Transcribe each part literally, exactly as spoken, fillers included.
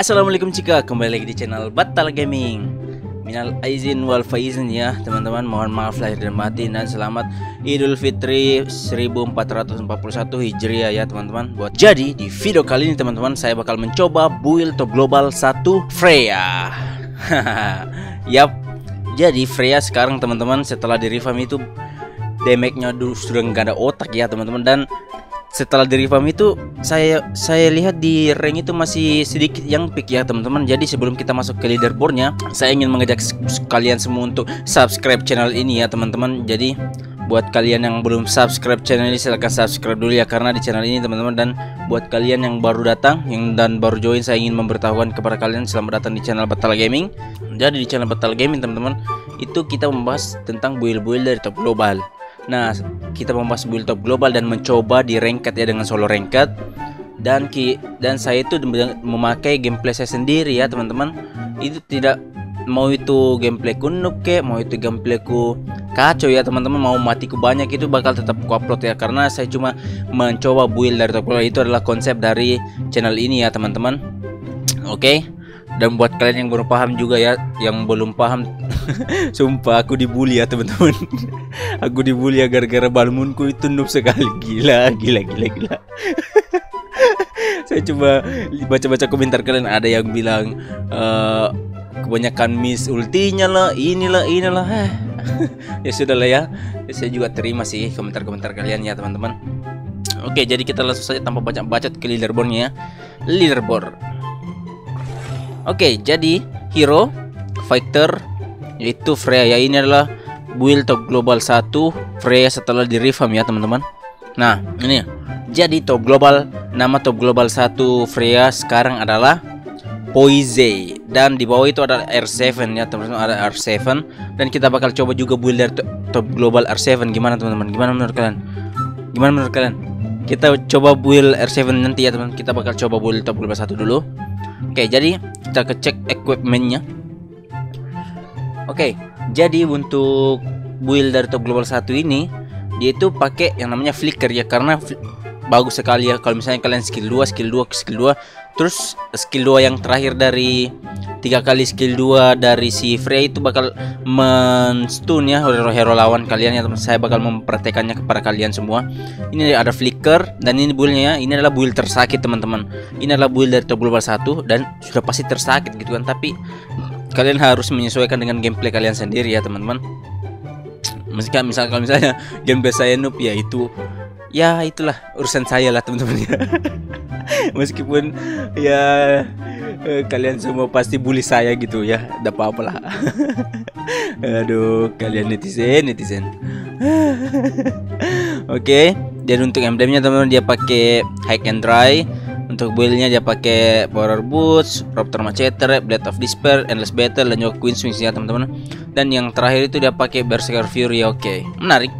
Assalamualaikum Cika, kembali lagi di channel Battala Gaming. Minal aizin wal faizin ya teman-teman, mohon maaf lahir dan batin dan selamat Idul Fitri seribu empat ratus empat puluh satu Hijriah ya teman-teman. Buat jadi di video kali ini teman-teman, saya bakal mencoba build top global satu Freya. Yap, jadi Freya sekarang teman-teman setelah di revamp itu damage-nya dulu sudah nggak ada otak ya teman-teman, dan setelah di revamp itu saya saya lihat di rank itu masih sedikit yang pick ya teman-teman. Jadi sebelum kita masuk ke leaderboardnya, saya ingin mengajak kalian semua untuk subscribe channel ini ya teman-teman. Jadi buat kalian yang belum subscribe channel ini, silahkan subscribe dulu ya, karena di channel ini teman-teman. Dan buat kalian yang baru datang yang dan baru join, saya ingin memberitahukan kepada kalian selamat datang di channel Battala Gaming. Jadi di channel Battala Gaming teman-teman, itu kita membahas tentang build-build dari top global. Nah, kita membahas build top global dan mencoba di ranked ya dengan solo ranked. Dan ki dan saya itu memakai gameplay saya sendiri ya teman-teman. Itu tidak mau itu gameplay ku noob ke, mau itu gameplay ku kacau ya teman-teman, mau matiku banyak itu bakal tetap ku upload ya, karena saya cuma mencoba build dari top global. Itu adalah konsep dari channel ini ya teman-teman. Oke. Okay? Dan buat kalian yang baru paham juga ya, yang belum paham, sumpah aku dibully ya teman-teman. Aku dibully ya gara-gara balmunku itu noob sekali, gila gila gila gila. Saya coba baca-baca komentar kalian, ada yang bilang e, kebanyakan miss ultinya lah, inilah inilah. Ya sudahlah ya, saya juga terima sih komentar-komentar kalian ya teman-teman. Oke, jadi kita langsung saja tanpa bacot-bacot ke leaderboardnya ya. Leaderboard. Oke, okay, jadi hero fighter yaitu Freya ya, ini adalah build top global satu Freya setelah di revamp ya teman-teman. Nah, ini jadi top global, nama top global satu Freya sekarang adalah Poisei, dan di bawah itu ada R tujuh ya teman-teman, ada R tujuh, dan kita bakal coba juga build dari top global R tujuh. Gimana teman-teman? Gimana menurut kalian? Gimana menurut kalian? Kita coba build R tujuh nanti ya teman-teman. Kita bakal coba build top global satu dulu. Oke, okay, jadi kita cek equipmentnya. Oke, okay, jadi untuk build dari top global satu ini, dia itu pakai yang namanya flicker ya, karena bagus sekali ya kalau misalnya kalian skill dua, skill dua, skill dua, terus skill dua yang terakhir dari tiga kali skill dua dari si Freya itu bakal men-stun ya hero-hero lawan kalian ya teman. Saya bakal mempraktekannya kepada kalian semua. Ini ada flicker, dan ini buildnya ya, ini adalah build tersakit teman-teman. Ini adalah build dari top global satu dan sudah pasti tersakit gitu kan, tapi kalian harus menyesuaikan dengan gameplay kalian sendiri ya teman-teman. Misalkan misal kalau misalnya gameplay saya noob ya, itu ya itulah urusan saya lah teman-teman ya. Meskipun ya eh, kalian semua pasti bully saya gitu ya, enggak apa-apalah. Aduh, kalian netizen netizen. Oke, okay, dan untuk emblemnya teman-teman dia pakai High and Dry. Untuk build-nya dia pakai Power Boots, Raptor Machete, Blade of Despair, Endless Battle, dan juga Queen's Wings ya teman-teman. Dan yang terakhir itu dia pakai Berserker Fury. Oke, okay, menarik.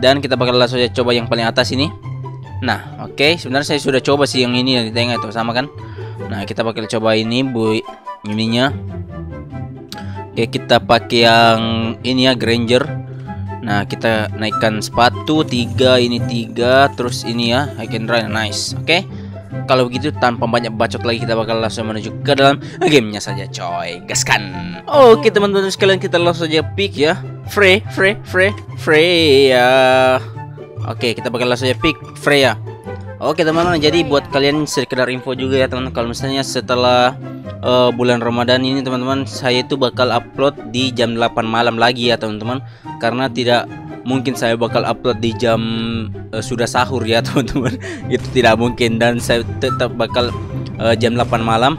Dan kita bakal langsung aja coba yang paling atas ini. Nah, oke, okay, sebenarnya saya sudah coba sih yang ini yang di tengah itu, sama kan? Nah, kita bakal coba ini bu ininya. Oke, okay, kita pakai yang ini ya, Granger. Nah, kita naikkan sepatu tiga, ini tiga, terus ini ya, I can run, nice. Oke. Okay? Kalau begitu tanpa banyak bacot lagi, kita bakal langsung menuju ke dalam gamenya saja coy, gaskan. Oke teman-teman sekalian, kita langsung saja pick ya Frey, Frey, Frey, Freya. Oke, kita bakal langsung saja pick Freya. Oke teman-teman, jadi buat kalian sekedar info juga ya teman-teman, kalau misalnya setelah uh, bulan Ramadan ini teman-teman, saya itu bakal upload di jam delapan malam lagi ya teman-teman, karena tidak mungkin saya bakal upload di jam uh, sudah sahur ya teman-teman. Itu tidak mungkin, dan saya tetap bakal uh, jam delapan malam.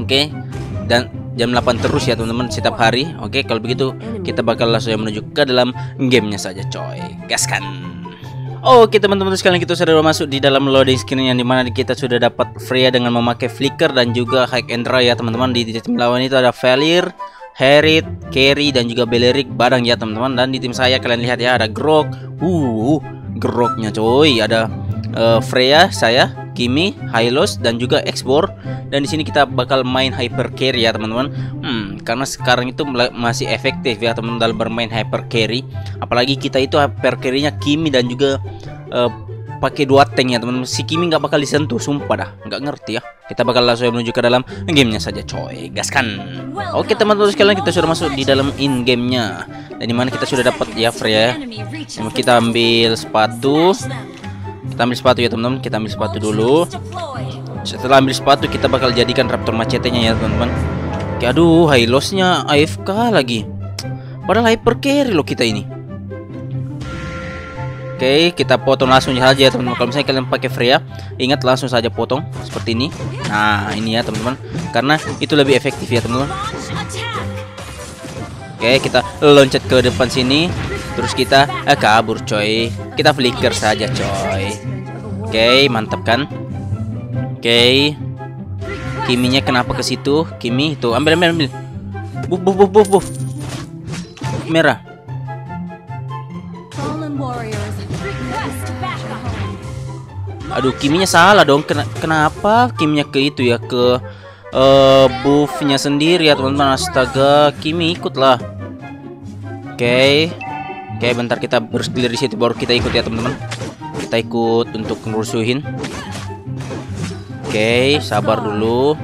Oke, okay? Dan jam delapan terus ya teman-teman setiap hari. Oke, okay? Kalau begitu kita bakal langsung menuju ke dalam gamenya saja coy, gaskan. Oke, okay, teman-teman sekalian, kita sudah masuk di dalam loading screen yang dimana kita sudah dapat Freya dengan memakai flicker dan juga High and Dry ya teman-teman. Di tim lawan itu ada Belerick, Harith, Kerry, dan juga Belerick barang ya teman-teman. Dan di tim saya kalian lihat ya, ada Grock, uh, Grocknya coy, ada uh, Freya, saya, Kimmy, Hylos, dan juga X.Borg. Dan di sini kita bakal main hyper carry ya teman-teman. Hmm, karena sekarang itu masih efektif ya teman-teman dalam bermain hyper carry. Apalagi kita itu hyper carry-nya Kimmy dan juga uh, pakai dua tank ya teman-teman. Si Kimmy nggak bakal disentuh, sumpah dah, nggak ngerti ya. Kita bakal langsung menuju ke dalam gamenya saja coy, gaskan. Oke teman-teman sekalian, kita sudah masuk di dalam in gamenya, dan dimana kita sudah dapat ya Freya. Kita ambil sepatu, kita ambil sepatu ya teman-teman, kita ambil sepatu dulu. Setelah ambil sepatu kita bakal jadikan Raptor Machetenya ya teman-teman. Oke, aduh Hylosnya A F K lagi, padahal hyper carry loh kita ini. Oke, okay, kita potong langsung saja ya teman-teman. Kalau misalnya kalian pakai Freya, ingat langsung saja potong seperti ini. Nah, ini ya teman-teman, karena itu lebih efektif ya teman-teman. Oke, okay, kita loncat ke depan sini, terus kita eh, kabur coy. Kita flicker saja coy. Oke, okay, mantap kan? Oke, okay. Kimmy-nya kenapa ke situ? Kimmy itu ambil ambil ambil. Buh buh buh buh buh. Merah. Aduh, Kimmy-nya salah dong. Ken kenapa Kimmy-nya ke itu ya, ke uh, buff-nya sendiri ya teman-teman. Astaga, Kimmy ikutlah. Oke, okay. Oke, okay, bentar kita berselir di situ baru kita ikut ya teman-teman. Kita ikut untuk merusuhin. Oke, okay, sabar dulu.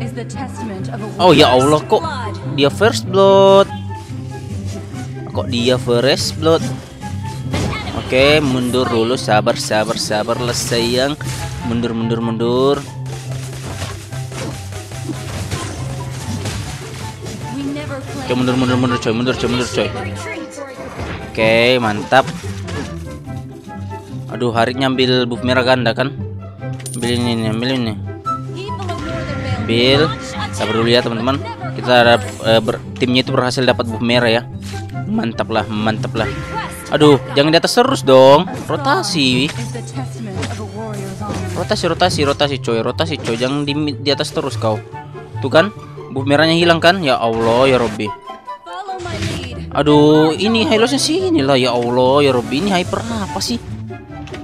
Oh ya Allah, kok dia first blood? Kok dia first blood? Oke, okay, mundur dulu, sabar, sabar, sabar lah sayang. Mundur, mundur, mundur. Coy, mundur, mundur, mundur, coy, mundur, coy, mundur, coy. Oke, okay, mantap. Aduh, Harith nyambil buff merah ganda kan? Ambil ini, ambil ini. Ambil. Sabar dulu ya teman-teman. Kita uh, ber, timnya itu berhasil dapat buff merah ya. Mantap lah, mantap lah. Aduh, jangan di atas terus dong. Rotasi. Rotasi, rotasi, rotasi coy, rotasi coy. Jangan di, di atas terus kau. Tuh kan, buff merahnya hilang kan? Ya Allah, ya Robbi. Aduh, ini Hylosnya sini lah. Ya Allah, ya Robbi. Ini hyper apa sih?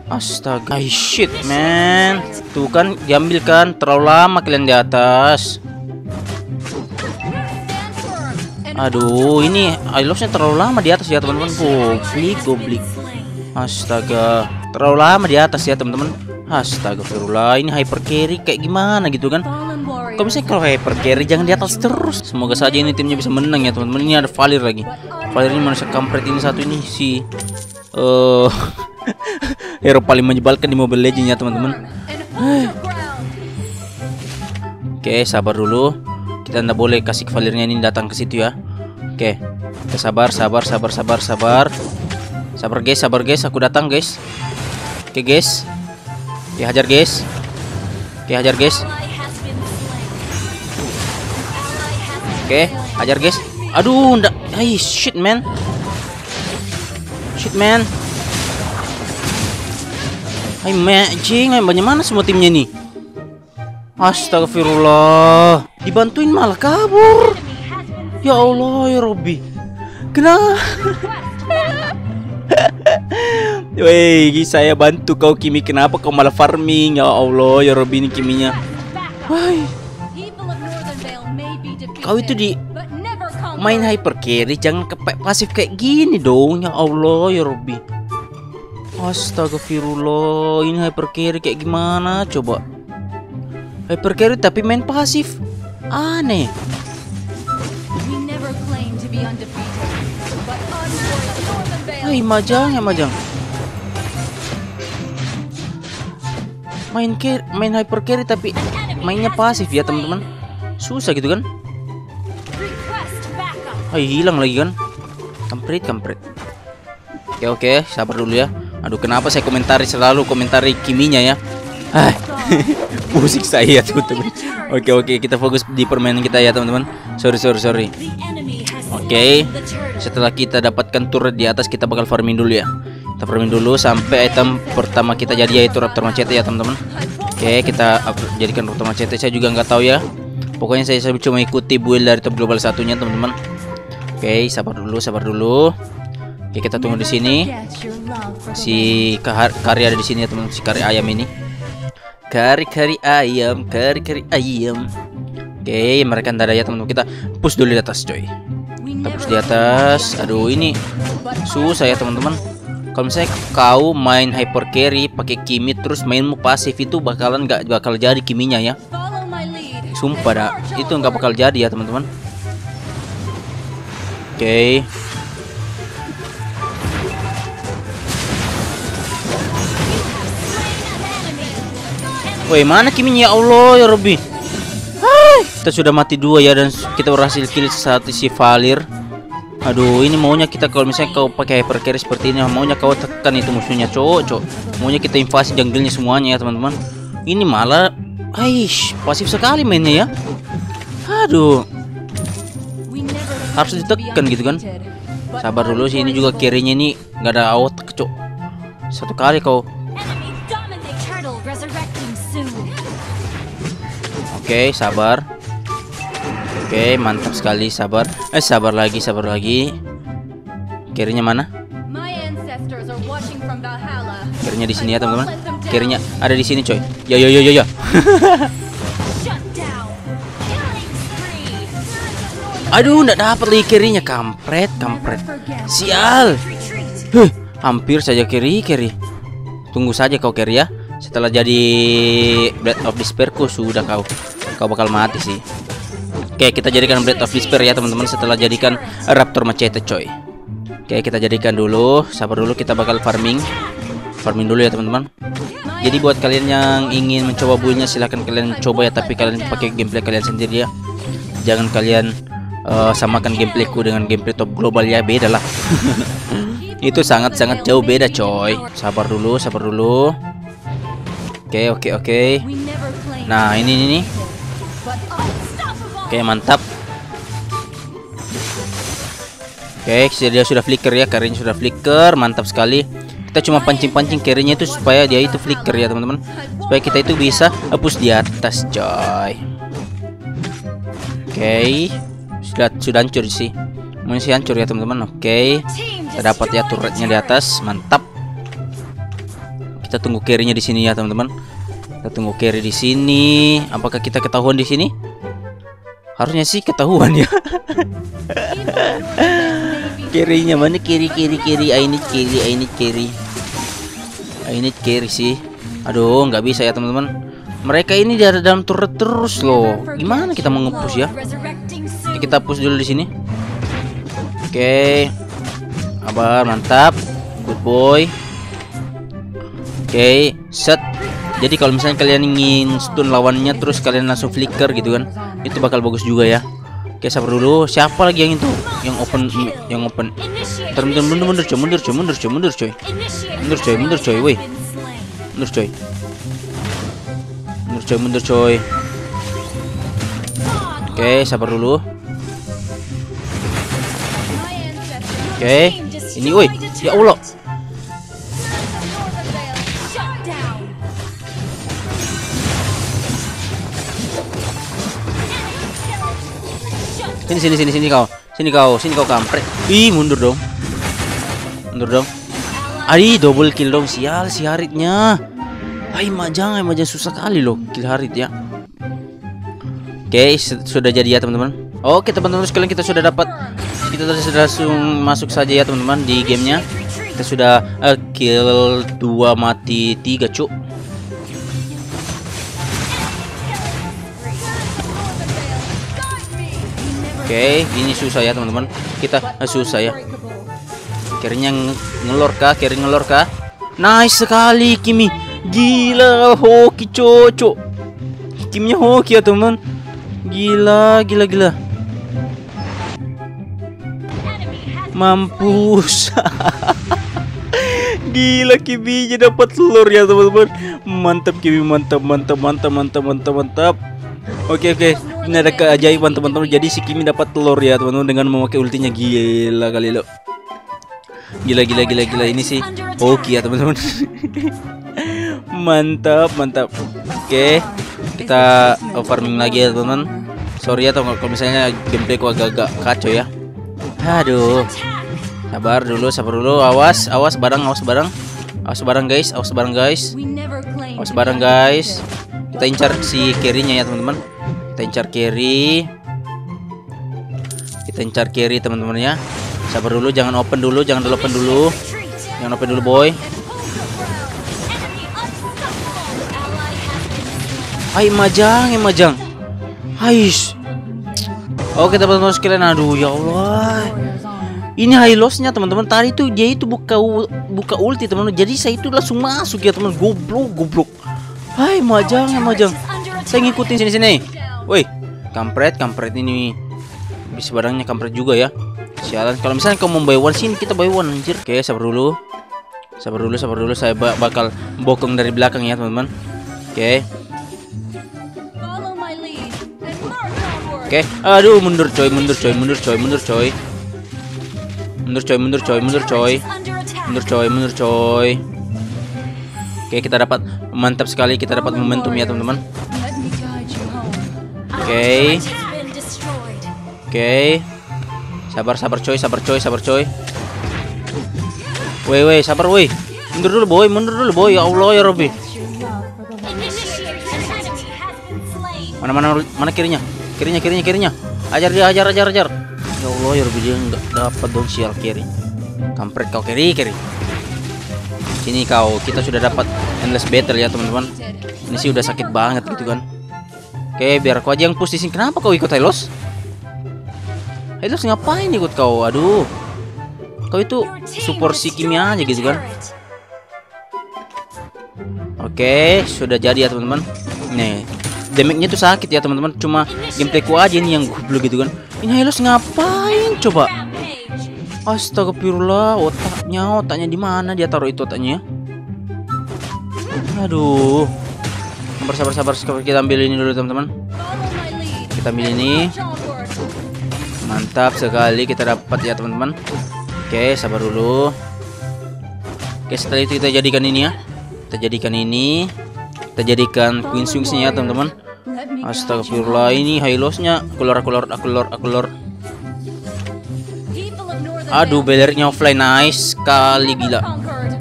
Astaga, shit man. Tuh kan, diambil kan. Terlalu lama kalian di atas. Aduh, ini Hylosnya terlalu lama di atas ya teman-teman. Goblik, goblik. Astaga, terlalu lama di atas ya teman-teman. Astagfirullah, ini hyper carry kayak gimana gitu kan? Kok misalnya kalau hyper carry jangan di atas terus. Semoga saja ini timnya bisa menang ya teman-teman. Ini ada Valir lagi. Valir ini manusia kampret ini satu ini si uh, hero paling menyebalkan di Mobile Legends ya teman-teman. Oke, sabar dulu. Kita nggak boleh kasih Valirnya ini datang ke situ ya. Oke, kita sabar, sabar, sabar, sabar, sabar, sabar guys, sabar guys, aku datang guys. Oke guys, ya hajar guys, oke hajar guys, oke hajar guys. Aduh, ndak, hey shit man, shit man, hey matching, hey bagaimana semua timnya ini? Astagfirullah, dibantuin malah kabur. Ya Allah, ya Robbi. Kenapa? Woi, saya bantu kau Kimmy, kenapa kau malah farming? Ya Allah, ya Robbi, ini Kimmy-nya. Woi. Kau itu di main hyper carry jangan kepek pasif kayak gini dong. Ya Allah, ya Robbi. Astagfirullah, ini hyper carry kayak gimana coba? Hyper carry tapi main pasif. Aneh. Hai majang ya majang. Main carry, main hyper carry tapi mainnya pasif ya teman-teman. Susah gitu kan? Hai hilang lagi kan? Kampret kampret. Oke oke, sabar dulu ya. Aduh, kenapa saya komentari selalu komentari Kimmy-nya ya? Ah. Musik saya tuh teman. Oke oke, kita fokus di permainan kita ya teman-teman. Sorry sorry sorry. Oke, okay. Setelah kita dapatkan turret di atas, kita bakal farming dulu ya. Kita farming dulu sampai item pertama kita jadi yaitu Raptor Machete ya teman-teman. Oke, okay, kita jadikan Raptor Machete. Saya juga nggak tahu ya. Pokoknya saya cuma ikuti build dari top global satunya teman-teman. Oke, okay, sabar dulu sabar dulu. Oke, okay, kita tunggu di sini. Si Kerry ada di sini ya teman-teman. Si Kerry ayam ini. Kari-kari ayam, kari-kari ayam. Oke, mereka ntar ya teman-teman. Kita push dulu di atas coy. Kita push di atas. Aduh, ini susah ya teman-teman. Kalau misalnya kau main hyper carry pakai Kimmy terus mainmu pasif, itu bakalan nggak bakal jadi Kimmy-nya ya. Sumpah dah, itu nggak bakal jadi ya teman-teman. Oke. Okay. Woi, mana Kimmy-nya? Ya Allah ya Rabbi. Hai. Kita sudah mati dua ya, dan kita berhasil kill satu si Valir. Aduh, ini maunya kita kalau misalnya kau pakai hyper carry seperti ini, maunya kau tekan itu musuhnya, cowok, cowok. Maunya kita invasi jungle-nya semuanya ya, teman-teman. Ini malah aish, pasif sekali mainnya ya. Aduh. Harus ditekan gitu kan. Sabar dulu sih, ini juga carry-nya ini nggak ada otak, cowok. Satu kali kau. Oke, okay, sabar. Oke, okay, mantap sekali, sabar. Eh, sabar lagi, sabar lagi. Kirinya mana? Kirinya di sini ya, teman-teman. Kirinya ada di sini, coy. Ya, ya, ya, ya, ya. Aduh, nggak dapat lagi kirinya, kampret, kampret. Sial. Huh, hampir saja kiri, kiri. Tunggu saja kau kiri ya. Setelah jadi Blade of Despair, ku sudah kau kau bakal mati sih. Oke, kita jadikan Blade of Despair ya teman-teman, setelah jadikan Raptor Machete coy. Oke, kita jadikan dulu, sabar dulu, kita bakal farming farming dulu ya teman-teman. Jadi buat kalian yang ingin mencoba build-nya, silahkan kalian coba ya, tapi kalian pakai gameplay kalian sendiri ya. Jangan kalian uh, samakan gameplayku dengan gameplay top global ya, beda lah. Itu sangat-sangat jauh beda coy. Sabar dulu, sabar dulu. Oke, oke, oke. Nah, ini ini. Oke, mantap. Oke, dia sudah flicker ya, carry-nya sudah flicker, mantap sekali. Kita cuma pancing-pancing carry-nya itu supaya dia itu flicker ya, teman-teman. Supaya kita itu bisa push di atas, coy. Oke. Sudah sudah hancur sih. Masih hancur ya, teman-teman. Oke. Kita dapat ya turretnya di atas, mantap. Kita tunggu carry-nya di sini ya, teman-teman. Kita tunggu carry di sini. Apakah kita ketahuan di sini? Harusnya sih ketahuan ya. Carry-nya mana? Kiri, kiri, kiri. I need carry, I need carry. I need carry sih. Aduh, nggak bisa ya, teman-teman. Mereka ini dari dalam turret terus loh. Gimana kita mau nge-push ya? Kita push dulu di sini. Oke. Okay. Abar, mantap. Good boy. Oke, okay, set. Jadi kalau misalnya kalian ingin stun lawannya terus kalian langsung flicker gitu kan, itu bakal bagus juga ya. Oke, okay, sabar dulu. Siapa lagi yang itu? Yang open, yang open. Mundur, mundur, mundur, coy, mundur, coy, mundur, coy, mundur, coy, mundur, coy, mundur, coy, woi, mundur, coy, mundur, coy, mundur, coy. Oke, okay, sabar dulu. Oke, okay. Ini, woi, ya Allah. Sini, sini, sini, sini kau. Sini kau, sini kau kampret. Ih, mundur dong. Mundur dong. Aduh, double kill dong. Sial si Harithnya. Hai, majang, hai, majang susah kali loh kill Harith ya. Oke, sudah jadi ya, teman-teman. Oke, teman-teman sekalian, kita sudah dapat. Kita sudah langsung masuk saja ya, teman-teman, di gamenya. Kita sudah uh, kill dua mati tiga, cuk. Oke, okay, ini susah ya teman-teman. Kita eh, susah ya. Carry-nya ngelor kah? Carry ngelor kah? Nice sekali Kimmy. Gila, hoki cocok. Kimmy-nya hoki ya teman. Gila, gila, gila. Mampus. Gila, Kimmy-nya dapat telur ya teman-teman. Mantap Kimmy, mantap, mantap, mantap, mantap, mantap, mantap. Oke, okay, oke. Okay. Ini ada keajaiban teman-teman. Jadi si Kimmy dapat telur ya teman-teman dengan memakai ultinya. Gila kali lo. Gila, gila, gila, gila. Ini sih hoki ya teman-teman. Mantap, mantap. Oke, okay. Kita farming lagi ya teman-teman. Sorry ya teman, kalau misalnya gameplay ku agak-agak kacau ya. Aduh. Sabar dulu, sabar dulu. Awas, awas barang, awas barang. Awas barang guys, awas barang guys. Awas barang guys. Kita incar si carry-nya ya teman-teman. Kita incar carry, kita incar carry teman-teman ya. Sabar dulu, jangan open dulu, jangan open dulu. Jangan open dulu, boy. Hai majang, hai majang. Hais. Oke, teman-teman sekalian. Aduh, ya Allah. Ini Hylosnya, teman-teman. Tadi tuh dia itu buka buka ulti, teman-teman. Jadi saya itu langsung masuk ya, teman. Goblok, goblok. Hai majang, hai majang. Saya ngikutin sini-sini. Woi, kampret, kampret ini. Bisa barangnya kampret juga ya. Sialan, kalau misalnya kamu buy one sini, kita buy one anjir. Oke, sabar dulu. Sabar dulu, sabar dulu. Saya bakal bokong dari belakang ya, teman-teman. Oke. Oke. Aduh, mundur coy, mundur coy, mundur coy, mundur coy. Mundur coy, mundur coy, mundur coy. Mundur coy, mundur coy. Oke, kita dapat mantap sekali, kita dapat momentum ya, teman-teman. Oke. Oke. Sabar, sabar coy, sabar coy, sabar coy. Woi, woi, sabar woi. Mundur dulu boy, mundur dulu boy. Ya Allah ya Robby. Mana mana mana kirinya? Kirinya, kirinya, kirinya. Ajar dia, ajar, ajar, ajar. Ya Allah ya Robby, dia enggak dapat dong sial Kerry. Kampret kau Kerry, Kerry. Sini kau, kita sudah dapat Endless Battle ya, teman-teman. Ini sih udah sakit banget gitu kan. Oke, biar aku aja yang push di sini. Kenapa kau ikut Hylos? Hylos ngapain ikut kau? Aduh, kau itu support si Kimmy aja gitu kan. Oke, sudah jadi ya teman-teman. Nih, damage-nya tuh sakit ya teman-teman. Cuma gameplayku aja nih yang goblok gitu kan. Ini Hylos ngapain coba? Astagfirullah, otaknya, otaknya di mana dia taruh itu otaknya? Aduh, sabar, sabar, sabar. Kita ambil ini dulu teman-teman. Kita ambil ini. Mantap sekali kita dapat ya teman-teman. Oke, sabar dulu. Oke, setelah itu kita jadikan ini ya. Kita jadikan ini. Kita jadikan Queen's Wings-nya ya teman-teman. Astagfirullah, ini Hylosnya. Keluar, keluar, keluar, keluar. Aduh, Belericknya offline, nice sekali gila.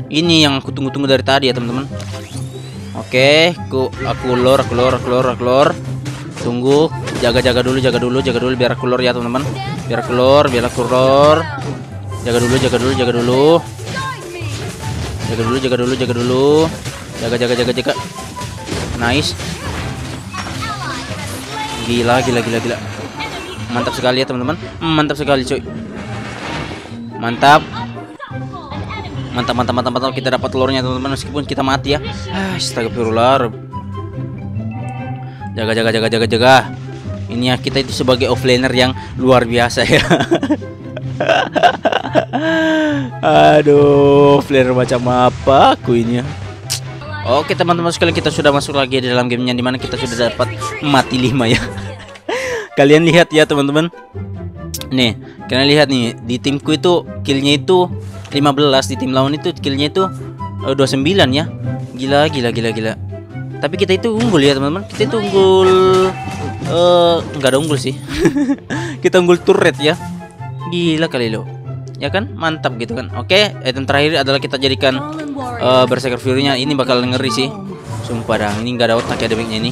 Ini yang aku tunggu-tunggu dari tadi ya teman-teman. Oke, aku aku lor, aku lor, aku lor, aku lor. Tunggu, jaga-jaga dulu, jaga dulu, jaga dulu biar keluar ya teman-teman. Biar keluar, biar keluar. Jaga dulu, jaga dulu, jaga dulu. Jaga dulu, jaga dulu, jaga dulu. Jaga, jaga, jaga, jaga. Nice. Gila, gila, gila, gila. Mantap sekali ya teman-teman. Mantap sekali cuy. Mantap. Mantap, mantap, mantap, mantap. Kita dapat telurnya teman-teman meskipun kita mati ya. Astagfirullah. Jaga, jaga, jaga, jaga, jaga. Ini ya, kita itu sebagai offlaner yang luar biasa ya. Aduh, offlaner macam apa aku ini ya. Oke teman-teman sekalian, kita sudah masuk lagi di dalam gamenya, dimana kita sudah dapat mati lima ya. Kalian lihat ya teman-teman. Nih, kalian lihat nih, di timku itu killnya itu lima belas, di tim lawan itu killnya itu dua puluh sembilan ya. Gila, gila, gila, gila. Tapi kita itu unggul ya teman-teman. Kita itu unggul uh, nggak ada unggul sih. Kita unggul turret ya. Gila kali lo. Ya kan? Mantap gitu kan. Oke, item terakhir adalah kita jadikan uh, Berserker Fury-nya. Ini bakal ngeri sih. Sumpah dah, ini nggak ada otak ya damage-nya ini.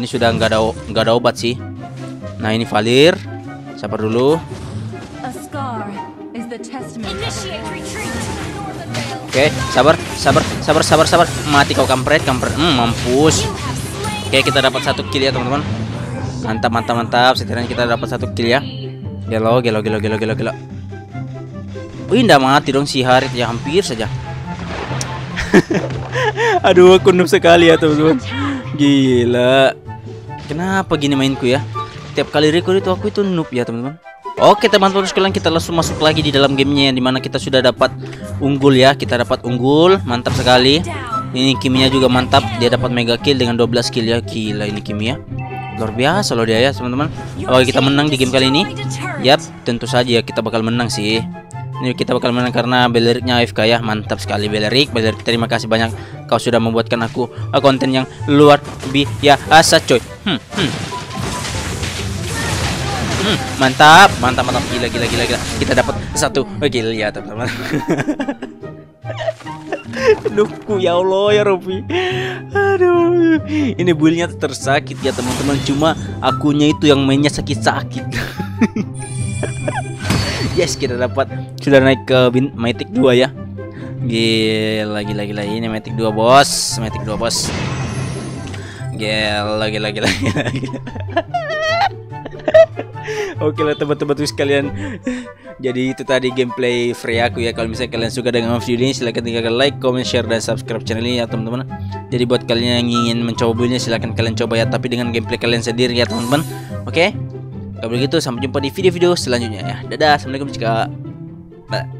Ini sudah nggak ada nggak ada obat sih. Nah, ini Valir. Sabar dulu. Oke, sabar, sabar, sabar, sabar, sabar. Mati kau kampret, kampret. Hmm, mampus. Oke, kita dapat satu kill ya teman-teman. Mantap, mantap, mantap. Setidaknya kita dapat satu kill ya. Gelo, gelo, gelo, gelo, gelo, gelo. Wih, ndak mati dong si Harith ya, hampir saja. Aduh, aku noob sekali ya teman-teman. Gila. Kenapa gini mainku ya? Tiap kali record itu aku itu noob ya teman-teman. Oke teman-teman sekalian, kita langsung masuk lagi di dalam gamenya, dimana kita sudah dapat unggul ya. Kita dapat unggul, mantap sekali. Ini Kimmy juga mantap, dia dapat mega kill dengan dua belas kill ya. Gila ini Kimmy ya, luar biasa loh dia ya teman-teman. Apakah kita menang di game kali ini? Yap, tentu saja ya, kita bakal menang sih. Ini kita bakal menang karena Belericknya A F K ya. Mantap sekali Belerick. Belerick, terima kasih banyak, kau sudah membuatkan aku konten yang luar biasa coy. Hmm, hmm. Hmm, mantap, mantap, mantap, gila, gila, gila, gila. Kita dapat satu kill ya teman-teman. Nukku ya Allah ya Robby. Aduh, ini build-nya tersakit ya teman-teman. Cuma akunya itu yang mainnya sakit-sakit. Yes, kita dapat, sudah naik ke Mythic dua ya. Gila, gila, gila. Ini Matic dua bos, Matic dua bos. Gila, gila, gila, gila, gila. Oke lah teman-teman sekalian. Jadi itu tadi gameplay Freya aku ya. Kalau misalnya kalian suka dengan video ini, silahkan tinggalkan like, comment, share, dan subscribe channel ini ya teman-teman. Jadi buat kalian yang ingin mencobanya, silahkan kalian coba ya, tapi dengan gameplay kalian sendiri ya teman-teman. Oke, kalau begitu sampai jumpa di video-video selanjutnya ya. Dadah, assalamualaikum. Jika